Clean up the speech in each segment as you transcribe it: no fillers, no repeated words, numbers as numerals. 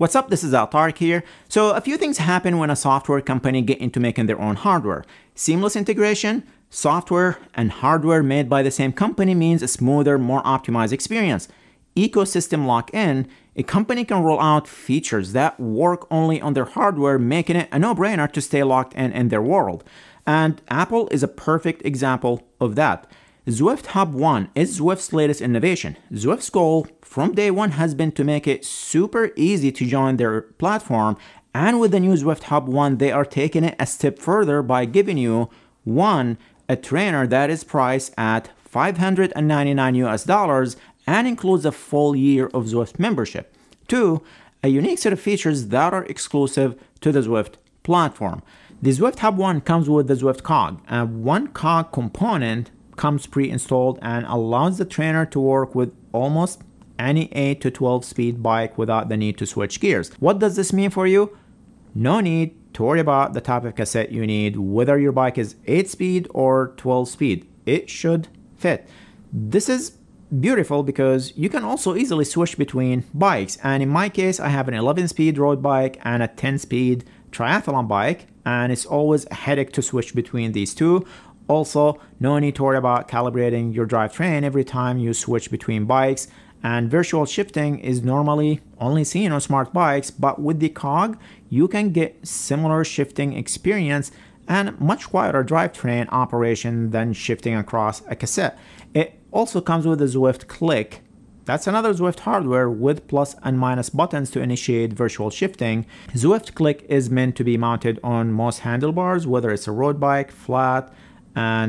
What's up? This is Altarik here. So a few things happen when a software company get into making their own hardware. Seamless integration, software and hardware made by the same company means a smoother, more optimized experience. Ecosystem lock-in, a company can roll out features that work only on their hardware, making it a no-brainer to stay locked in their world. And Apple is a perfect example of that. Zwift Hub One is Zwift's latest innovation. Zwift's goal from day one has been to make it super easy to join their platform, and with the new Zwift Hub One, they are taking it a step further by giving you one, a trainer that is priced at $599 and includes a full year of Zwift membership. Two, a unique set of features that are exclusive to the Zwift platform. The Zwift Hub One comes with the Zwift COG, and one COG component comes pre-installed and allows the trainer to work with almost any 8 to 12 speed bike without the need to switch gears. What does this mean for you? No need to worry about the type of cassette you need, whether your bike is 8 speed or 12 speed. It should fit. This is beautiful because you can also easily switch between bikes. And in my case, I have an 11 speed road bike and a 10 speed triathlon bike, and it's always a headache to switch between these two. Also, no need to worry about calibrating your drivetrain every time you switch between bikes, and virtual shifting is normally only seen on smart bikes, but with the COG, you can get similar shifting experience and much quieter drivetrain operation than shifting across a cassette. It also comes with the Zwift Click. That's another Zwift hardware with plus and minus buttons to initiate virtual shifting. Zwift Click is meant to be mounted on most handlebars, whether it's a road bike, flat,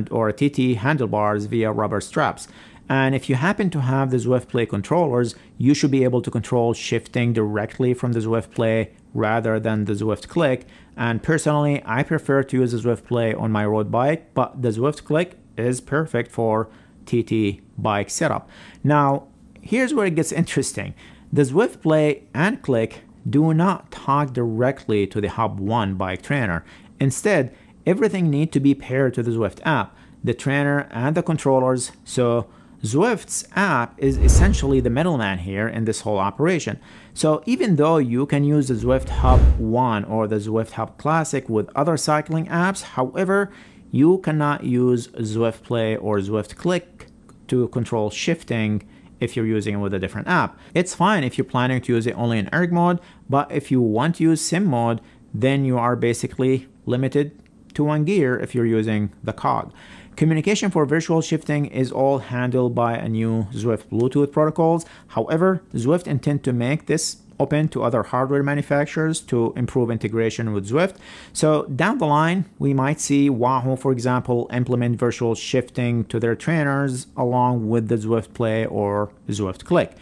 or a TT handlebars via rubber straps. And if you happen to have the Zwift Play controllers, you should be able to control shifting directly from the Zwift Play rather than the Zwift Click. And personally, I prefer to use the Zwift Play on my road bike, but the Zwift Click is perfect for TT bike setup. Now, here's where it gets interesting. The Zwift Play and Click do not talk directly to the Hub One bike trainer. Instead, everything needs to be paired to the Zwift app, the trainer and the controllers, so Zwift's app is essentially the middleman here in this whole operation. So even though you can use the Zwift Hub One or the Zwift Hub Classic with other cycling apps, however, you cannot use Zwift Play or Zwift Click to control shifting if you're using it with a different app. It's fine if you're planning to use it only in erg mode, but if you want to use sim mode, then you are basically limited to one gear if you're using the COG. Communication for virtual shifting is all handled by a new Zwift Bluetooth protocols. However, Zwift intends to make this open to other hardware manufacturers to improve integration with Zwift. So down the line, we might see Wahoo, for example, implement virtual shifting to their trainers along with the Zwift Play or Zwift Click.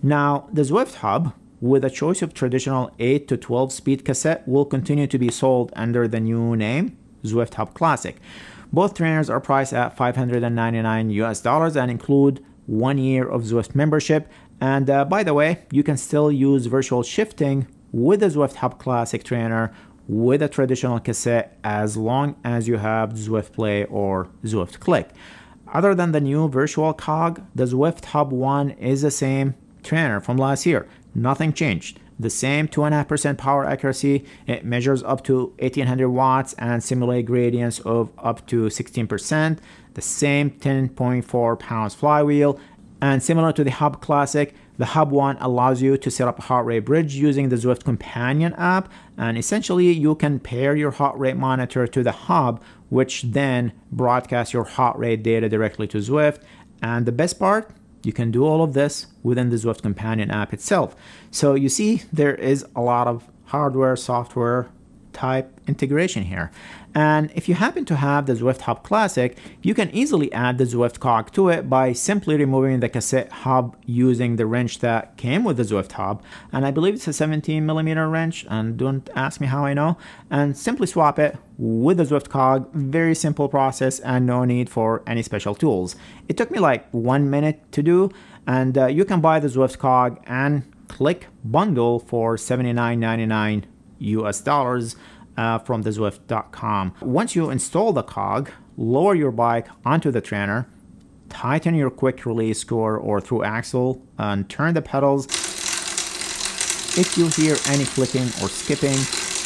Now, the Zwift Hub, with a choice of traditional 8 to 12 speed cassette, will continue to be sold under the new name, Zwift Hub Classic. Both trainers are priced at $599 and include 1 year of Zwift membership. And by the way, you can still use virtual shifting with the Zwift Hub Classic trainer with a traditional cassette as long as you have Zwift Play or Zwift Click. Other than the new virtual COG, the Zwift Hub One is the same trainer from last year. Nothing changed. The same 2.5% power accuracy, it measures up to 1800 watts and simulates gradients of up to 16%, the same 10.4 pounds flywheel, and similar to the Hub Classic, the Hub One allows you to set up a heart rate bridge using the Zwift Companion app, and essentially you can pair your heart rate monitor to the Hub, which then broadcasts your heart rate data directly to Zwift. And the best part, you can do all of this within the Zwift Companion app itself. So you see, there is a lot of hardware, software type integration here. And if you happen to have the Zwift Hub Classic, you can easily add the Zwift COG to it by simply removing the cassette hub using the wrench that came with the Zwift Hub. And I believe it's a 17mm wrench, and don't ask me how I know. And simply swap it with the Zwift COG. Very simple process and no need for any special tools. It took me like 1 minute to do, and you can buy the Zwift COG and Click bundle for $79.99 from the Zwift.com. Once you install the COG, lower your bike onto the trainer, tighten your quick release core or through axle, and turn the pedals If you hear any clicking or skipping,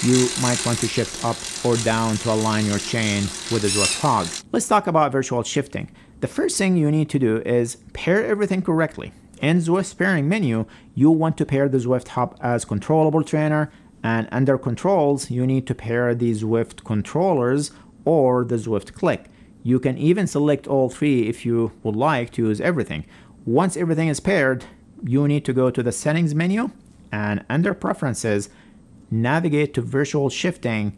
you might want to shift up or down to align your chain with the Zwift COG. Let's talk about virtual shifting. The first thing you need to do is pair everything correctly. In Zwift's pairing menu, you want to pair the Zwift Hub as controllable trainer, and under controls, you need to pair the Zwift controllers or the Zwift Click. You can even select all three if you would like to use everything. Once everything is paired, you need to go to the settings menu and under preferences, navigate to virtual shifting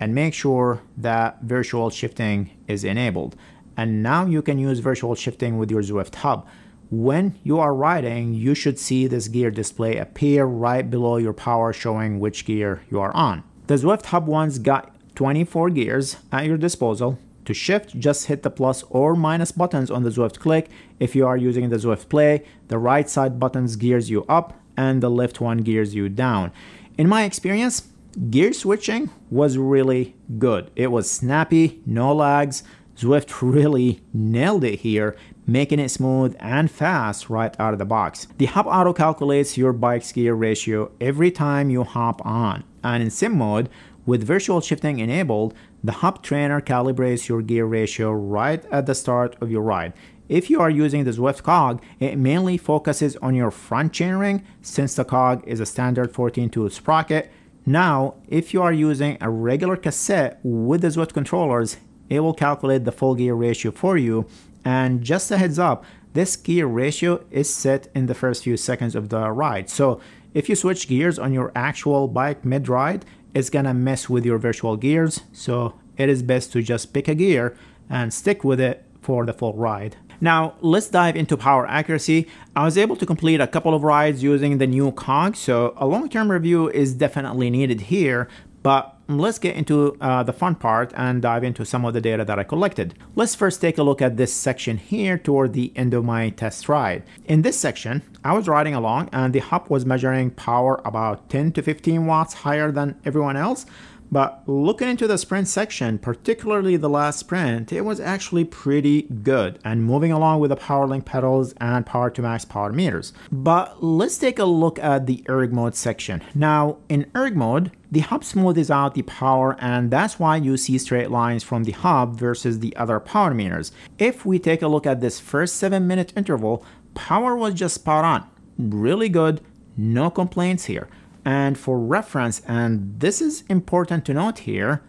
and make sure that virtual shifting is enabled. And now you can use virtual shifting with your Zwift Hub. When you are riding, you should see this gear display appear right below your power showing which gear you are on. The Zwift Hub One's got 24 gears at your disposal. To shift, just hit the plus or minus buttons on the Zwift Click. If you are using the Zwift Play, the right side buttons gears you up and the left one gears you down. In my experience, gear switching was really good. It was snappy, no lags. Zwift really nailed it here, making it smooth and fast right out of the box. The Hub Auto calculates your bike's gear ratio every time you hop on. And in sim mode, with virtual shifting enabled, the Hub Trainer calibrates your gear ratio right at the start of your ride. If you are using the Zwift COG, it mainly focuses on your front chainring since the COG is a standard 14-tooth sprocket. Now, if you are using a regular cassette with the Zwift controllers, it will calculate the full gear ratio for you. And just a heads up, this gear ratio is set in the first few seconds of the ride. So if you switch gears on your actual bike mid-ride, it's gonna mess with your virtual gears. So it is best to just pick a gear and stick with it for the full ride. Now let's dive into power accuracy. I was able to complete a couple of rides using the new COG, so a long-term review is definitely needed here, but let's get into the fun part and dive into some of the data that I collected. Let's first take a look at this section here toward the end of my test ride. In this section, I was riding along and the Hub was measuring power about 10 to 15 watts higher than everyone else. But looking into the sprint section, particularly the last sprint, it was actually pretty good and moving along with the PowerLink pedals and power to max power meters. But let's take a look at the erg mode section. Now in erg mode, the Hub smoothes out the power, and that's why you see straight lines from the Hub versus the other power meters. If we take a look at this first 7-minute interval, power was just spot on, really good, no complaints here. And for reference, and this is important to note here,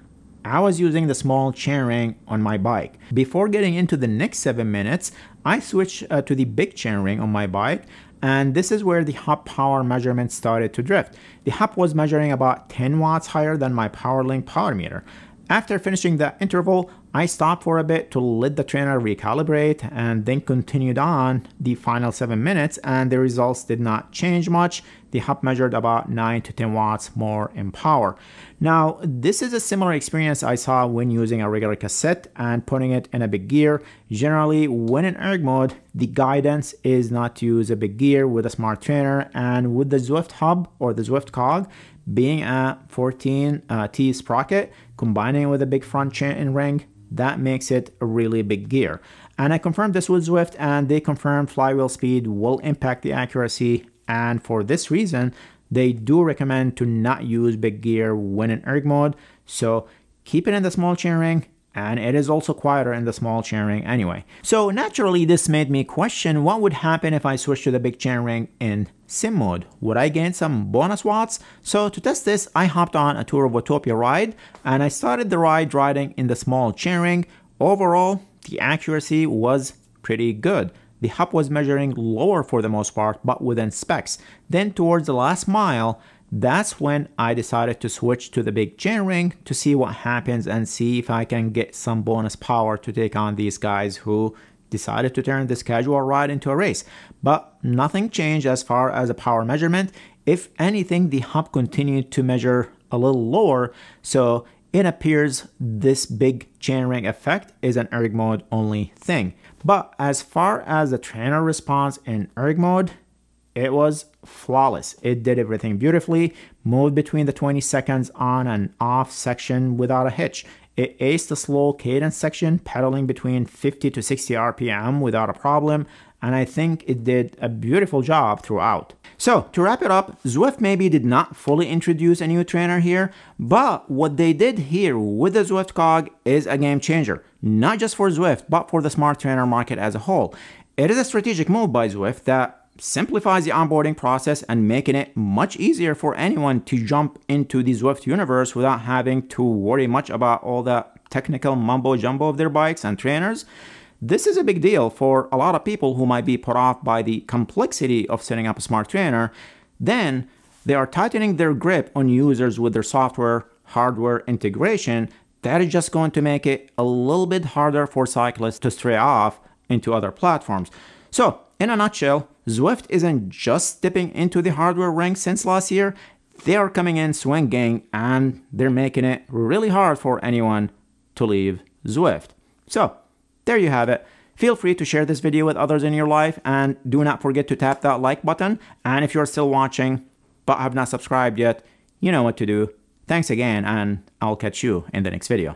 I was using the small chainring on my bike. Before getting into the next 7 minutes, I switched to the big chainring on my bike, and this is where the Hub power measurement started to drift. The Hub was measuring about 10 watts higher than my PowerLink power meter. After finishing that interval, I stopped for a bit to let the trainer recalibrate and then continued on the final 7 minutes, and the results did not change much. The Hub measured about 9 to 10 watts more in power. Now, this is a similar experience I saw when using a regular cassette and putting it in a big gear. Generally, when in erg mode, the guidance is not to use a big gear with a smart trainer, and with the Zwift Hub or the Zwift COG being a 14T sprocket, combining with a big front chain ring, that makes it a really big gear. And I confirmed this with Zwift, and they confirmed flywheel speed will impact the accuracy, and for this reason they do recommend to not use big gear when in erg mode, so keep it in the small chainring, and it is also quieter in the small chainring anyway. So naturally this made me question what would happen if I switched to the big chainring in sim mode. Would I gain some bonus watts? So to test this, I hopped on a tour of Watopia ride, and I started the ride riding in the small chainring. Overall, the accuracy was pretty good. The Hub was measuring lower for the most part, but within specs. Then towards the last mile, that's when I decided to switch to the big chainring to see what happens and see if I can get some bonus power to take on these guys who decided to turn this casual ride into a race. But nothing changed as far as the power measurement. If anything, the Hub continued to measure a little lower, so it appears this big chainring effect is an erg mode only thing. But as far as the trainer response in erg mode, it was flawless. It did everything beautifully, moved between the 20 seconds on and off section without a hitch. It aced the slow cadence section, pedaling between 50 to 60 RPM without a problem, and I think it did a beautiful job throughout. So to wrap it up, Zwift maybe did not fully introduce a new trainer here, but what they did here with the Zwift COG is a game changer, not just for Zwift, but for the smart trainer market as a whole. It is a strategic move by Zwift that simplifies the onboarding process and making it much easier for anyone to jump into the Zwift universe without having to worry much about all the technical mumbo jumbo of their bikes and trainers. This is a big deal for a lot of people who might be put off by the complexity of setting up a smart trainer. Then they are tightening their grip on users with their software, hardware integration. That is just going to make it a little bit harder for cyclists to stray off into other platforms. So in a nutshell, Zwift isn't just stepping into the hardware ring since last year. They are coming in swinging, and they're making it really hard for anyone to leave Zwift. So there you have it. Feel free to share this video with others in your life, and do not forget to tap that like button. And if you're still watching but have not subscribed yet, you know what to do. Thanks again, and I'll catch you in the next video.